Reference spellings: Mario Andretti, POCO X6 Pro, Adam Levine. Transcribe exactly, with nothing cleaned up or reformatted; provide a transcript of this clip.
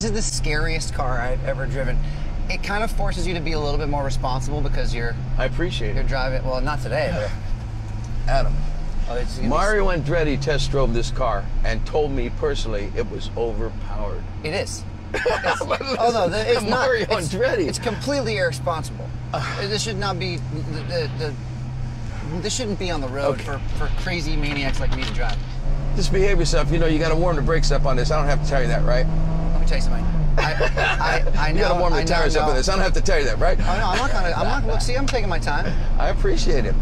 This is the scariest car I've ever driven. It kind of forces you to be a little bit more responsible because you're... I appreciate it. You're driving... Well, not today, but... Adam. Oh, it's, Mario Andretti test drove this car and told me personally it was overpowered. It is. It's, oh, no, it's not. Mario it's, Andretti. It's completely irresponsible. Uh, this should not be... The, the, the, this shouldn't be on the road okay. for, for crazy maniacs like me to drive. Just behave yourself. You know, you got to warm the brakes up on this. I don't have to tell you that, right? Tell you something. I, I, I know. You gotta warm the tires up with this. I don't have to tell you that, right? Oh no, I'm not gonna. I'm not. Look, see, I'm taking my time. I appreciate it.